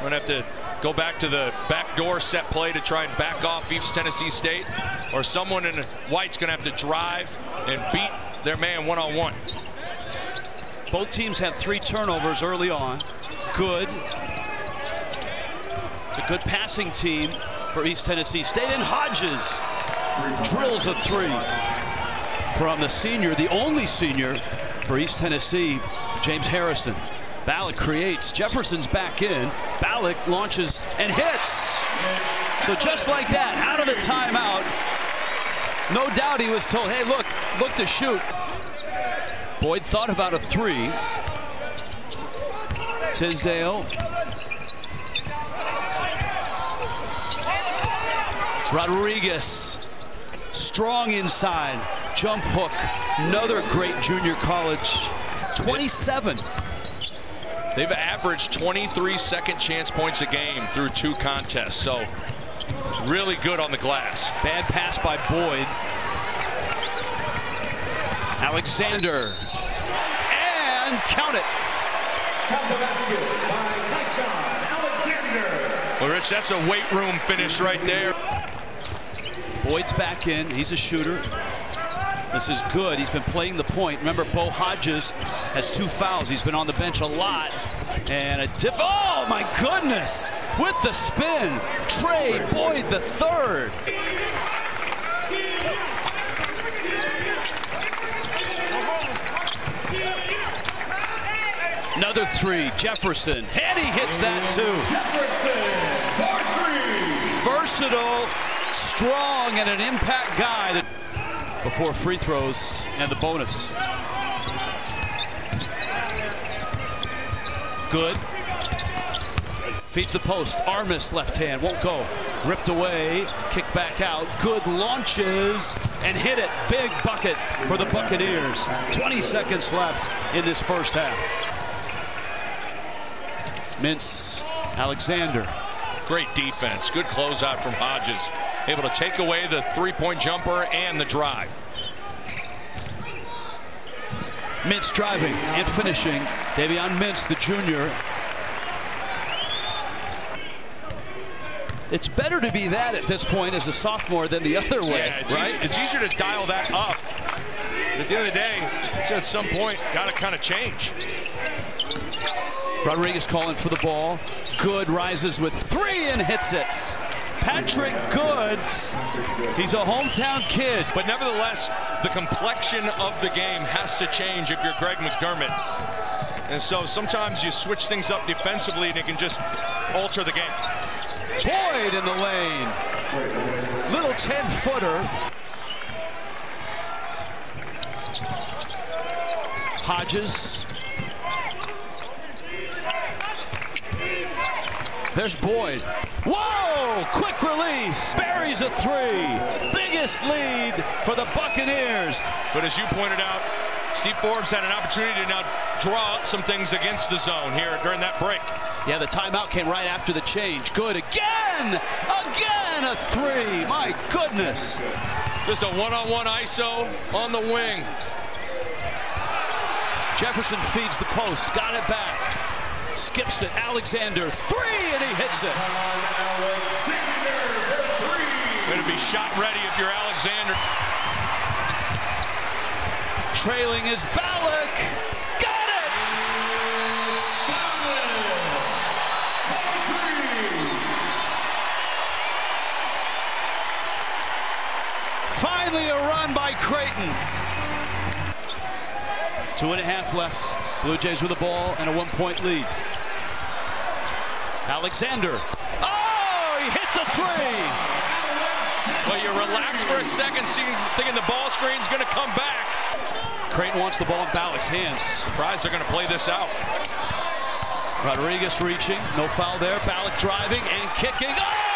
I'm going to have to go back to the backdoor set play to try and back off East Tennessee State, or someone in white's going to have to drive and beat their man one-on-one. Both teams had 3 turnovers early on. Good. It's a good passing team for East Tennessee State, and Hodges drills a 3 from the senior, the only senior for East Tennessee, James Harrison. Balik creates. Jefferson's back in. Balik launches and hits. So just like that, out of the timeout. No doubt he was told, hey, look to shoot. Boyd thought about a 3. Tisdale. Rodriguez. Strong inside. Jump hook. Another great junior college. 27. They've averaged 23 second chance points a game through 2 contests, so really good on the glass. Bad pass by Boyd. Alexander, and count it. Well, Rich, that's a weight room finish right there. Boyd's back in. He's a shooter. This is good. He's been playing the point. Remember, Bo Hodges has 2 fouls. He's been on the bench a lot. And a tip. Oh, my goodness. With the spin. Trey Boyd the 3rd. Another 3. Jefferson. And he hits that, too. Jefferson, 4-3. Versatile, strong, and an impact guy. That before free throws and the bonus. Good. Feeds the post. Armis left hand. Won't go. Ripped away. Kick back out. Good launches and hit it. Big bucket for the Buccaneers. 20 seconds left in this first half. Mintz. Alexander. Great defense. Good closeout from Hodges. Able to take away the three-point jumper and the drive. Mintz driving and finishing. Davion Mintz, the junior. It's better to be that at this point as a sophomore than the other way, yeah, right? It's easier to dial that up. But at the end of the day, it's at some point got to kind of change. Rodriguez calling for the ball. Good, rises with 3 and hits it. Patrick Goods, he's a hometown kid. But nevertheless, the complexion of the game has to change if you're Greg McDermott. And so sometimes you switch things up defensively and it can just alter the game. Boyd in the lane. Little 10-footer. Hodges. There's Boyd. Whoa! Quick release. Buries a 3. Biggest lead for the Buccaneers. But as you pointed out, Steve Forbes had an opportunity to now draw up some things against the zone here during that break. Yeah, the timeout came right after the change. Good again! Again a 3. My goodness. Just a one-on-one ISO on the wing. Jefferson feeds the post. Got it back. Skips it. Alexander, 3, and he hits it. Going to be shot ready if you're Alexander. Trailing is Balik. Got it! Finally a run by Creighton. 2.5 left. Blue Jays with the ball and a 1-point lead. Alexander. Oh, he hit the 3. Well, you relax for a second, thinking the ball screen's going to come back. Creighton wants the ball in Balak's hands. Surprised they're going to play this out. Rodriguez reaching. No foul there. Balik driving and kicking. Oh!